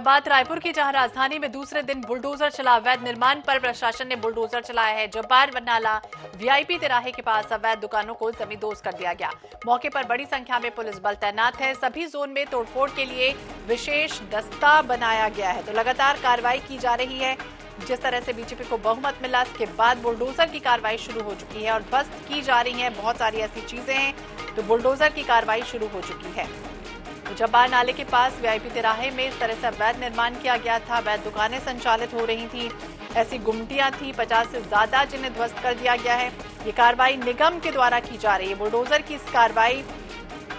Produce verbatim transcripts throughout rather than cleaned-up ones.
बात रायपुर की, जहां राजधानी में दूसरे दिन बुलडोजर चला। अवैध निर्माण पर प्रशासन ने बुलडोजर चलाया है। जब्बार नाला वीआईपी तिराहे के पास अवैध दुकानों को जमींदोज कर दिया गया। मौके पर बड़ी संख्या में पुलिस बल तैनात है। सभी जोन में तोड़फोड़ के लिए विशेष दस्ता बनाया गया है। तो लगातार कार्रवाई की जा रही है। जिस तरह से बीजेपी को बहुमत मिला, इसके बाद बुलडोजर की कार्रवाई शुरू हो चुकी है और ध्वस्त की जा रही है बहुत सारी ऐसी चीजें हैं। तो बुलडोजर की कार्रवाई शुरू हो चुकी है। जब्बार नाले के पास वीआईपी तिराहे में इस तरह से अवैध निर्माण किया गया था। अवैध दुकानें संचालित हो रही थी। ऐसी गुमटियां थी पचास से ज्यादा, जिन्हें ध्वस्त कर दिया गया है। ये कार्रवाई निगम के द्वारा की जा रही है। बुलडोजर की इस कार्रवाई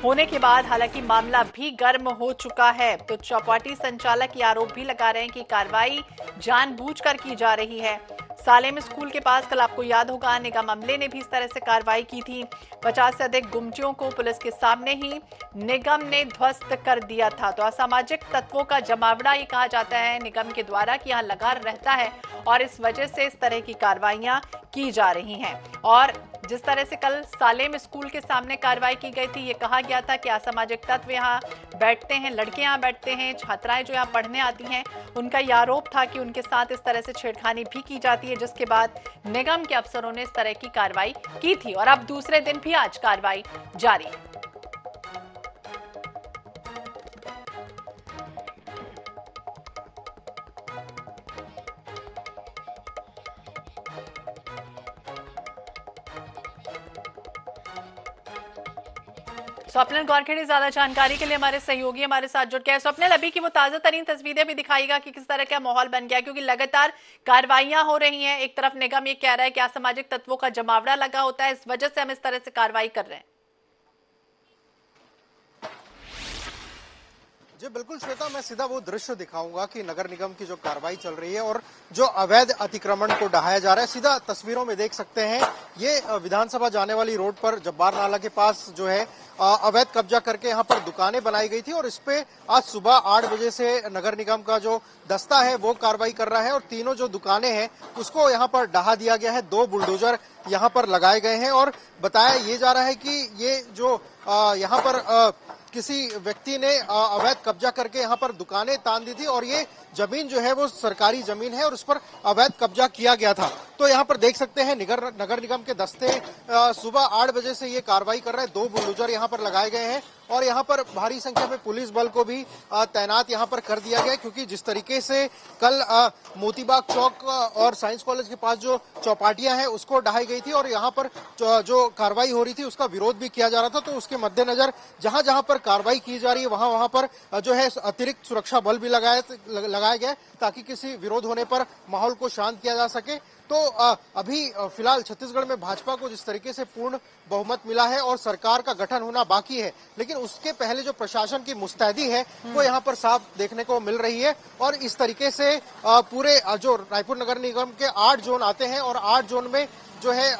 होने के बाद हालांकि मामला भी गर्म हो चुका है। तो चौपाटी संचालक ये आरोप भी लगा रहे हैं कि कार्रवाई जानबूझकर की जा रही है। सालेम स्कूल के पास कल आपको याद होगा, निगम अमले ने भी इस तरह से कार्रवाई की थी। पचास से अधिक गुमटियों को पुलिस के सामने ही निगम ने ध्वस्त कर दिया था। तो असामाजिक तत्वों का जमावड़ा ये कहा जाता है निगम के द्वारा कि यहाँ लगा रहता है और इस वजह से इस तरह की कार्रवाइयां की जा रही हैं। और जिस तरह से कल सालेम स्कूल के सामने कार्रवाई की गई थी, ये कहा गया था कि असामाजिक तत्व यहाँ बैठते हैं, लड़के यहाँ बैठते हैं, छात्राएं जो यहाँ पढ़ने आती हैं, उनका यह आरोप था कि उनके साथ इस तरह से छेड़खानी भी की जाती है, जिसके बाद निगम के अफसरों ने इस तरह की कार्रवाई की थी। और अब दूसरे दिन भी आज कार्रवाई जारी है। स्वप्न गौरखेड़ी ज्यादा जानकारी के लिए हमारे सहयोगी हमारे साथ जुड़ गए। स्वप्न, अभी की वो ताजा तरीन तस्वीरें भी दिखाईगा कि किस तरह का माहौल बन गया, क्योंकि लगातार कार्रवाइयां हो रही हैं। एक तरफ निगम ये कह रहा है कि असामाजिक तत्वों का जमावड़ा लगा होता है, इस वजह से हम इस तरह से कार्रवाई कर रहे हैं। जी बिल्कुल श्वेता, मैं सीधा वो दृश्य दिखाऊंगा कि नगर निगम की जो कार्रवाई चल रही है और जो अवैध अतिक्रमण को ढहाया जा रहा है। सीधा तस्वीरों में देख सकते हैं, ये विधानसभा जाने वाली रोड पर जब्बार नाला के पास जो है अवैध कब्जा करके यहाँ पर दुकानें बनाई गई थी और इस पे आज सुबह आठ बजे से नगर निगम का जो दस्ता है वो कार्रवाई कर रहा है और तीनों जो दुकानें हैं उसको यहाँ पर ढहा दिया गया है। दो बुलडोजर यहाँ पर लगाए गए हैं और बताया ये जा रहा है कि ये जो यहाँ पर किसी व्यक्ति ने अवैध कब्जा करके यहाँ पर दुकानें तान दी थी और ये जमीन जो है वो सरकारी जमीन है और उस पर अवैध कब्जा किया गया था। तो यहाँ पर देख सकते हैं नगर नगर निगम के दस्ते सुबह आठ बजे से ये कार्रवाई कर रहे हैं। दो बुलडोजर यहाँ पर लगाए गए हैं और यहाँ पर भारी संख्या में पुलिस बल को भी तैनात यहाँ पर कर दिया गया, क्योंकि जिस तरीके से कल मोतीबाग चौक और साइंस कॉलेज के पास जो चौपाटियां हैं उसको ढहाई गई थी और यहाँ पर जो कार्रवाई हो रही थी उसका विरोध भी किया जा रहा था। तो उसके मद्देनजर जहां जहां पर कार्रवाई की जा रही है वहां वहां पर जो है अतिरिक्त सुरक्षा बल भी लगाए लगाया गया ताकि किसी विरोध होने पर माहौल को शांत किया जा सके। तो अभी फिलहाल छत्तीसगढ़ में भाजपा को जिस तरीके से पूर्ण बहुमत मिला है और सरकार का गठन होना बाकी है, लेकिन उसके पहले जो प्रशासन की मुस्तैदी है वो यहाँ पर साफ देखने को मिल रही है। और इस तरीके से पूरे जो रायपुर नगर निगम के आठ जोन आते हैं और आठ जोन में जो है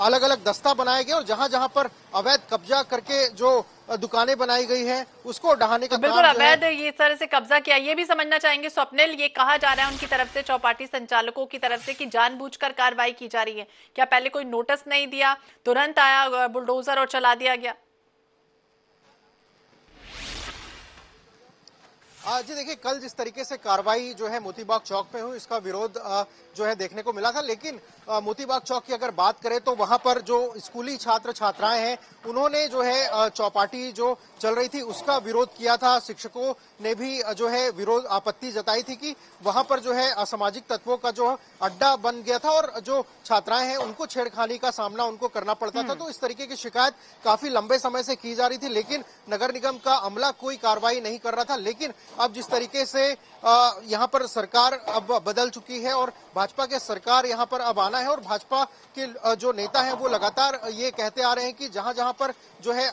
अलग अलग दस्ता बनाए गए और जहां जहां पर अवैध कब्जा करके जो दुकानें बनाई गई हैं उसको ढहाने का बिल्कुल अवैध ये तरह से कब्जा किया। ये भी समझना चाहेंगे स्वप्निल, ये कहा जा रहा है उनकी तरफ से, चौपाटी संचालकों की तरफ से, कि जानबूझकर कार्रवाई की जा रही है। क्या पहले कोई नोटिस नहीं दिया, तुरंत आया बुलडोजर और चला दिया गया? जी देखिए, कल जिस तरीके से कार्रवाई जो है मोतीबाग चौक में हुई इसका विरोध जो है देखने को मिला था, लेकिन मोतीबाग चौक की अगर बात करें तो वहां पर जो स्कूली छात्र छात्राएं हैं उन्होंने जो है चौपाटी जो चल रही थी उसका विरोध किया था। शिक्षकों ने भी जो है विरोध आपत्ति जताई थी कि वहां पर जो है असामाजिक तत्वों का जो अड्डा बन गया था और जो छात्राएं हैं उनको छेड़खानी का सामना उनको करना पड़ता था। तो इस तरीके की शिकायत काफी लंबे समय से की जा रही थी, लेकिन नगर निगम का अमला कोई कार्रवाई नहीं कर रहा था। लेकिन अब जिस तरीके से यहाँ पर सरकार अब बदल चुकी है और भाजपा के सरकार यहाँ पर अब आना है और भाजपा के जो नेता हैं वो लगातार ये कहते आ रहे हैं कि जहाँ जहाँ पर जो है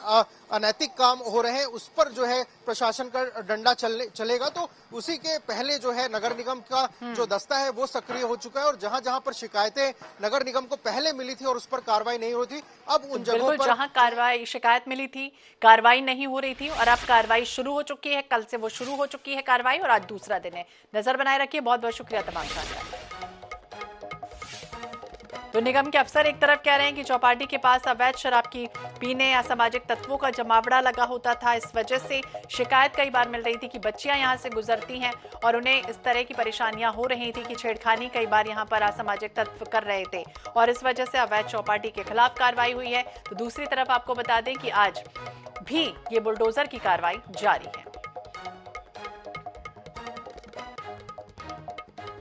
अनैतिक काम हो रहे हैं उस पर जो है प्रशासन का डंडा चले, चलेगा। तो उसी के पहले जो है नगर निगम का जो दस्ता है वो सक्रिय हो चुका है और जहाँ जहाँ पर शिकायतें नगर निगम को पहले मिली थी और उस पर कार्रवाई नहीं हो रही थी, अब उन जगहों पर जहाँ कार्रवाई शिकायत मिली थी कार्रवाई नहीं हो रही थी और अब कार्रवाई शुरू हो चुकी है। कल से वो शुरू हो चुकी है कार्रवाई और आज दूसरा दिन है। नजर बनाए रखिए। बहुत बहुत शुक्रिया तमाम। तो निगम के अफसर एक तरफ कह रहे हैं कि चौपाटी के पास अवैध शराब की पीने या सामाजिक तत्वों का जमावड़ा लगा होता था, इस वजह से शिकायत कई बार मिल रही थी कि बच्चियां यहां से गुजरती हैं और उन्हें इस तरह की परेशानियां हो रही थी कि छेड़खानी कई बार यहां पर असामाजिक तत्व कर रहे थे और इस वजह से अवैध चौपाटी के खिलाफ कार्रवाई हुई है। तो दूसरी तरफ आपको बता दें कि आज भी ये बुलडोजर की कार्रवाई जारी है।